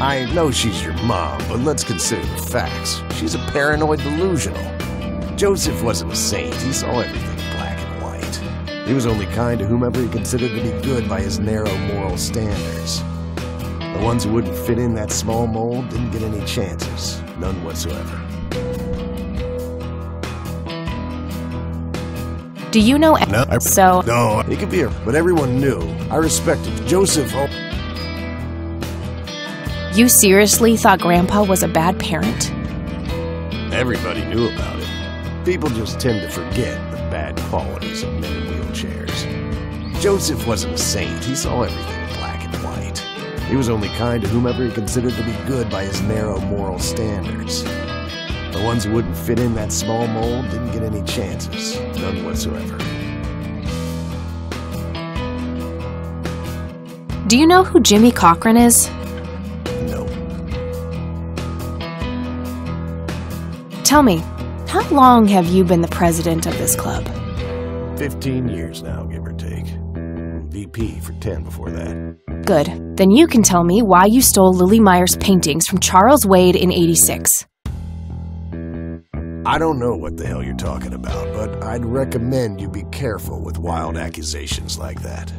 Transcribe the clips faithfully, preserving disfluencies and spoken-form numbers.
I know she's your mom, but let's consider the facts. She's a paranoid delusional. Joseph wasn't a saint. He saw everything black and white. He was only kind to whomever he considered to be good by his narrow moral standards. The ones who wouldn't fit in that small mold didn't get any chances, none whatsoever. Do you know Emmett? No, I, so no, he could be here, but everyone knew. I respected Joseph. Oh. You seriously thought Grandpa was a bad parent? Everybody knew about it. People just tend to forget the bad qualities of men in wheelchairs. Joseph wasn't a saint. He saw everything black and white. He was only kind to whomever he considered to be good by his narrow moral standards. The ones who wouldn't fit in that small mold didn't get any chances, none whatsoever. Do you know who Jimmy Cochran is? No. Tell me, how long have you been the president of this club? Fifteen years now, give or take. V P for ten before that. Good. Then you can tell me why you stole Lily Meyer's paintings from Charles Wade in eighty-six. I don't know what the hell you're talking about, but I'd recommend you be careful with wild accusations like that.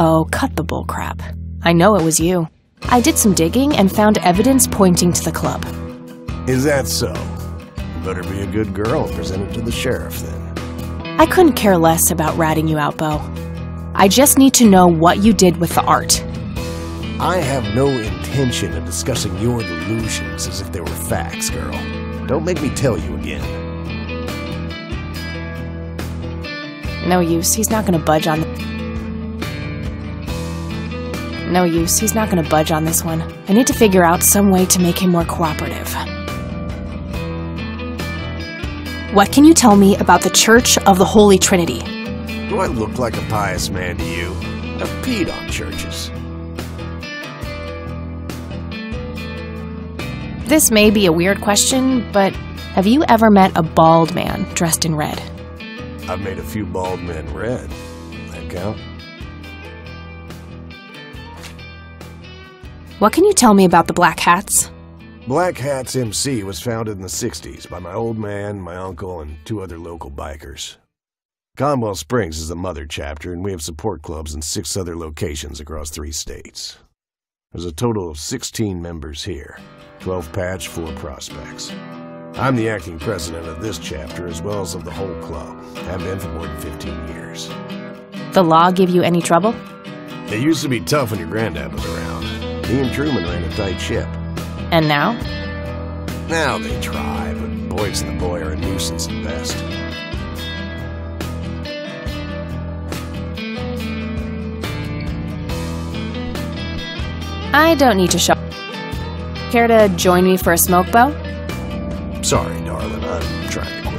Oh, cut the bullcrap. I know it was you. I did some digging and found evidence pointing to the club. Is that so? You better be a good girl and present it to the sheriff then. I couldn't care less about ratting you out, Beau. I just need to know what you did with the art. I have no intention of discussing your delusions as if they were facts, girl. Don't make me tell you again. No use. He's not going to budge on... No use. He's not going to budge on this one. I need to figure out some way to make him more cooperative. What can you tell me about the Church of the Holy Trinity? Do I look like a pious man to you? I've peed on churches. This may be a weird question, but have you ever met a bald man dressed in red? I've made a few bald men red. That count? What can you tell me about the Black Hats? Black Hats M C was founded in the sixties by my old man, my uncle, and two other local bikers. Conwell Springs is the mother chapter, and we have support clubs in six other locations across three states. There's a total of sixteen members here, twelve patch, four prospects. I'm the acting president of this chapter as well as of the whole club. I've been for more than fifteen years. The law give you any trouble? It used to be tough when your granddad was around. He and Truman ran a tight ship. And now? Now they try, but Boyce and the boy are a nuisance at best. I don't need to show. Care to join me for a smoke, Beau? Sorry, darling. I'm trying to quit.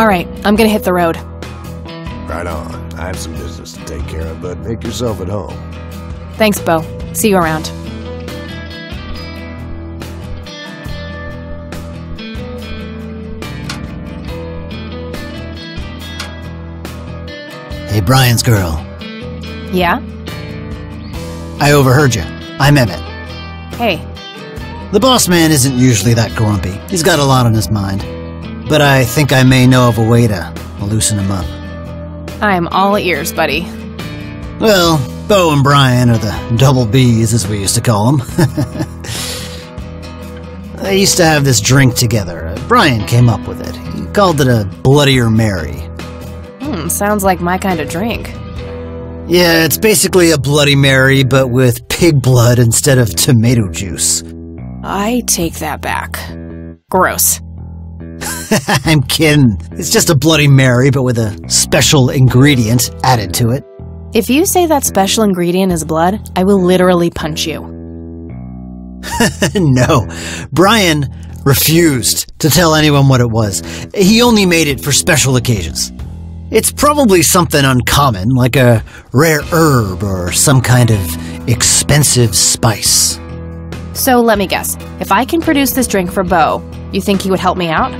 All right, I'm gonna hit the road. Right on. I have some business to take care of, but make yourself at home. Thanks, Beau. See you around. Hey, Brian's girl. Yeah? I overheard you. I'm Emmett. Hey. The boss man isn't usually that grumpy. He's got a lot on his mind. But I think I may know of a way to loosen him up. I'm all ears, buddy. Well, Beau and Brian are the double B's, as we used to call them. They used to have this drink together. Brian came up with it. He called it a Bloodier Mary. Hmm, sounds like my kind of drink. Yeah, it's basically a Bloody Mary, but with pig blood instead of tomato juice. I take that back. Gross. I'm kidding. It's just a Bloody Mary, but with a special ingredient added to it. If you say that special ingredient is blood, I will literally punch you. No. Brian refused to tell anyone what it was. He only made it for special occasions. It's probably something uncommon, like a rare herb or some kind of expensive spice. So let me guess, if I can produce this drink for Beau, you think he would help me out?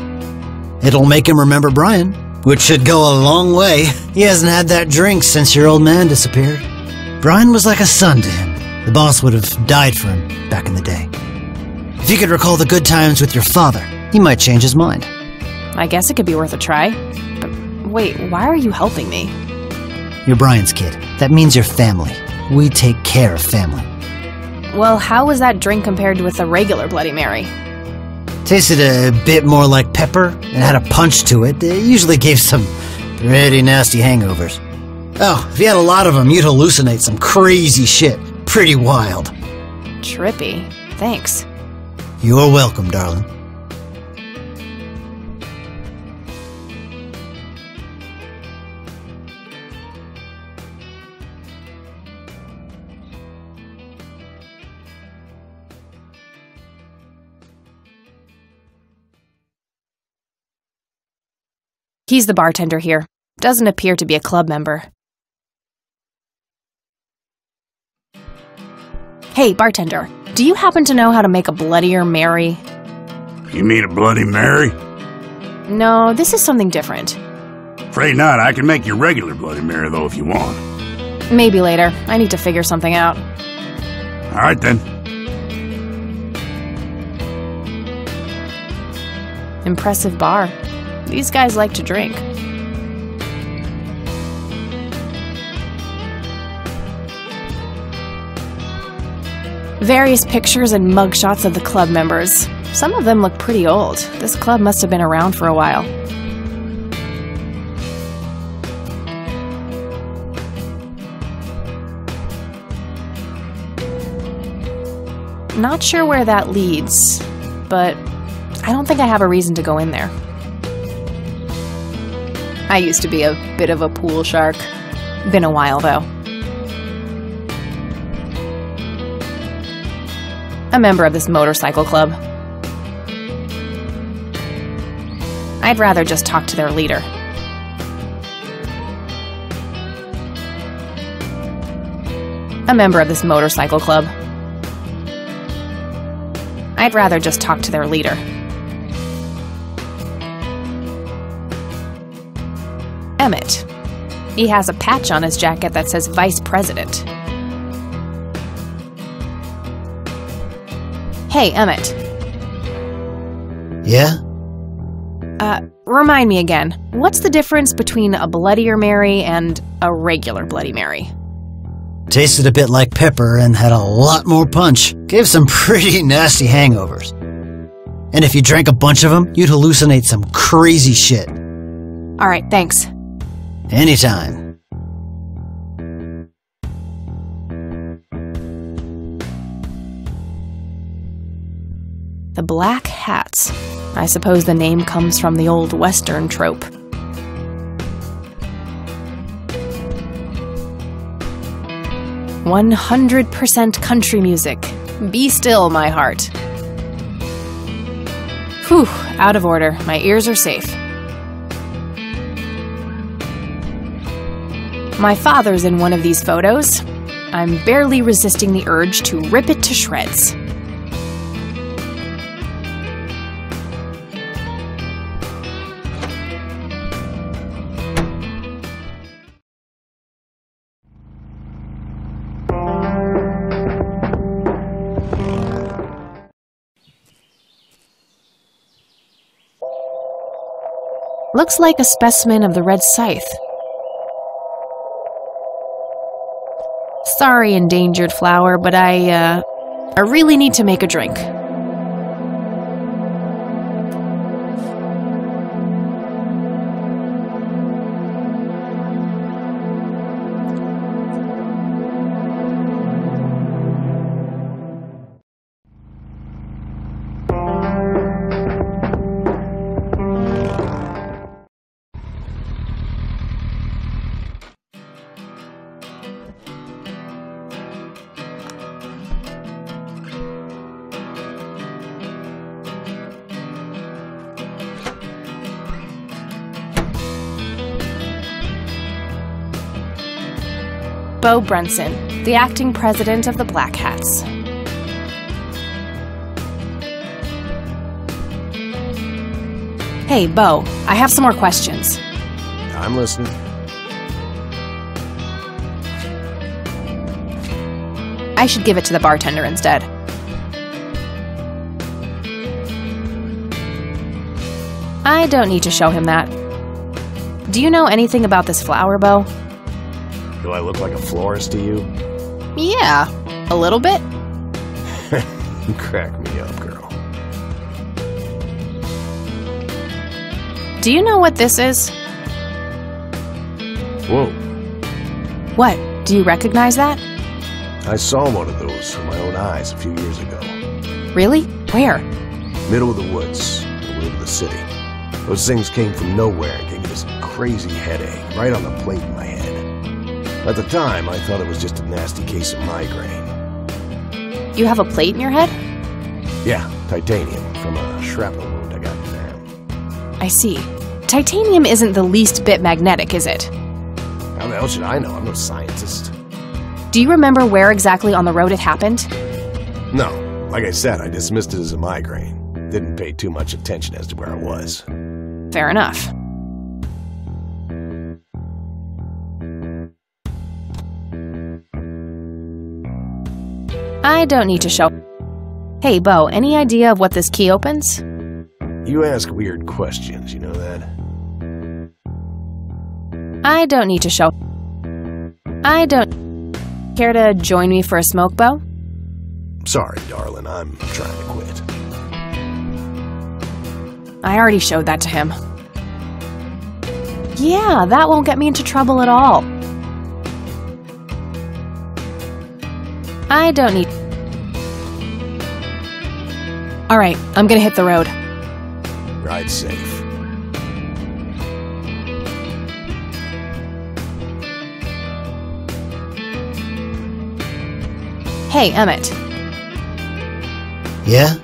It'll make him remember Brian, which should go a long way. He hasn't had that drink since your old man disappeared. Brian was like a son to him. The boss would have died for him back in the day. If you could recall the good times with your father, he might change his mind. I guess it could be worth a try. Wait, why are you helping me? You're Brian's kid. That means you're family. We take care of family. Well, how was that drink compared with a regular Bloody Mary? Tasted a bit more like pepper and had a punch to it. It usually gave some pretty nasty hangovers. Oh, if you had a lot of them, you'd hallucinate some crazy shit. Pretty wild. Trippy. Thanks. You're welcome, darling. He's the bartender here. Doesn't appear to be a club member. Hey, bartender, do you happen to know how to make a Bloodier Mary? You mean a Bloody Mary? No, this is something different. Afraid not. I can make your regular Bloody Mary, though, if you want. Maybe later. I need to figure something out. All right, then. Impressive bar. These guys like to drink. Various pictures and mugshots of the club members. Some of them look pretty old. This club must have been around for a while. Not sure where that leads, but I don't think I have a reason to go in there. I used to be a bit of a pool shark. Been a while, though. A member of this motorcycle club. I'd rather just talk to their leader. A member of this motorcycle club. I'd rather just talk to their leader. Emmett. He has a patch on his jacket that says Vice President. Hey, Emmett. Yeah? Uh, remind me again, what's the difference between a Bloodier Mary and a regular Bloody Mary? Tasted a bit like pepper and had a lot more punch. Gave some pretty nasty hangovers. And if you drank a bunch of them, you'd hallucinate some crazy shit. All right, thanks. Anytime. The Black Hats. I suppose the name comes from the old Western trope. one hundred percent country music. Be still, my heart. Whew, out of order. My ears are safe. My father's in one of these photos. I'm barely resisting the urge to rip it to shreds. Looks like a specimen of the red scythe. Sorry, endangered flower, but I, uh, I really need to make a drink. Bo Brunson, the acting president of the Black Hats. Hey, Bo, I have some more questions. I'm listening. I should give it to the bartender instead. I don't need to show him that. Do you know anything about this flower, Bo? Do I look like a florist to you? Yeah, a little bit. You crack me up, girl. Do you know what this is? Whoa. What? Do you recognize that? I saw one of those with my own eyes a few years ago. Really? Where? Middle of the woods, the middle of the city. Those things came from nowhere and gave me this crazy headache right on the plate in my head. At the time, I thought it was just a nasty case of migraine. You have a plate in your head? Yeah, titanium from a shrapnel wound I got in there. I see. Titanium isn't the least bit magnetic, is it? How the hell should I know? I'm no scientist. Do you remember where exactly on the road it happened? No. Like I said, I dismissed it as a migraine. Didn't pay too much attention as to where I was. Fair enough. I don't need to show... Hey, Bo, any idea of what this key opens? You ask weird questions, you know that? I don't need to show... I don't... Care to join me for a smoke, Bo? Sorry, darling, I'm trying to quit. I already showed that to him. Yeah, that won't get me into trouble at all. I don't need... Alright, I'm gonna hit the road. Ride safe. Hey, Emmett. Yeah?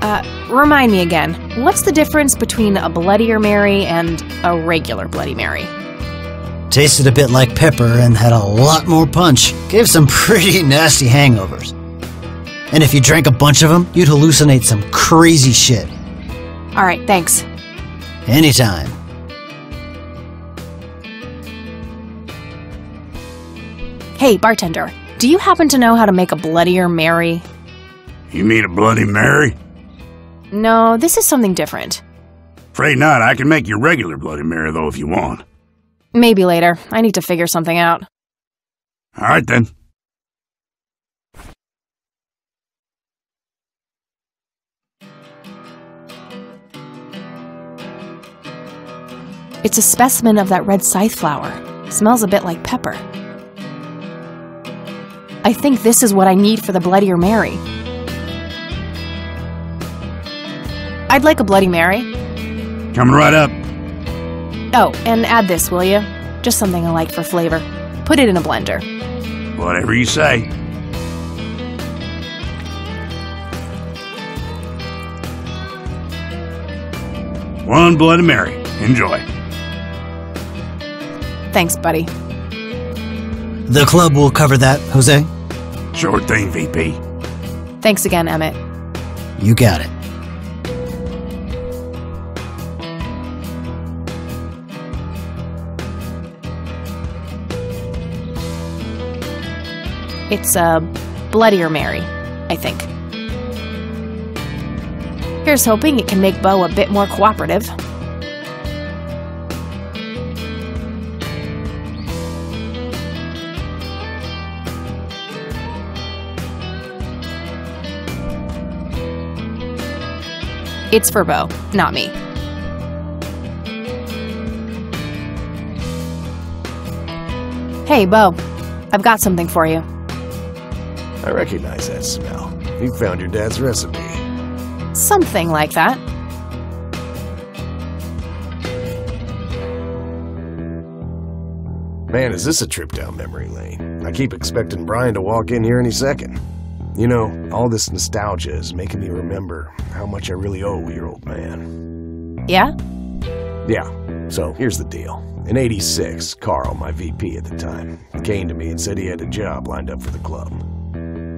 Uh... Remind me again, what's the difference between a Bloody Mary and a regular Bloody Mary? Tasted a bit like pepper and had a lot more punch. Gave some pretty nasty hangovers. And if you drank a bunch of them, you'd hallucinate some crazy shit. Alright, thanks. Anytime. Hey, bartender, do you happen to know how to make a Bloody Mary? You mean a Bloody Mary? No, this is something different. Afraid not. I can make your regular Bloody Mary, though, if you want. Maybe later. I need to figure something out. All right, then. It's a specimen of that red scythe flower. Smells a bit like pepper. I think this is what I need for the Bloody Mary. I'd like a Bloody Mary. Coming right up. Oh, and add this, will you? Just something I like for flavor. Put it in a blender. Whatever you say. One Bloody Mary. Enjoy. Thanks, buddy. The club will cover that, Jose. Sure thing, V P. Thanks again, Emmett. You got it. It's a Bloody Mary, I think. Here's hoping it can make Beau a bit more cooperative. It's for Beau, not me. Hey, Beau, I've got something for you. I recognize that smell. You found your dad's recipe. Something like that. Man, is this a trip down memory lane. I keep expecting Brian to walk in here any second. You know, all this nostalgia is making me remember how much I really owe your old man. Yeah? Yeah, So here's the deal. In eighty-six, Carl, my V P at the time, came to me and said he had a job lined up for the club.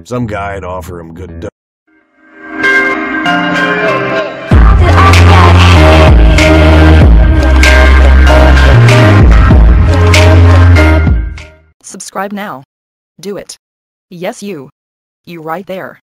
Some guy had offered him good dough. Subscribe now. Do it. Yes, you. You right there.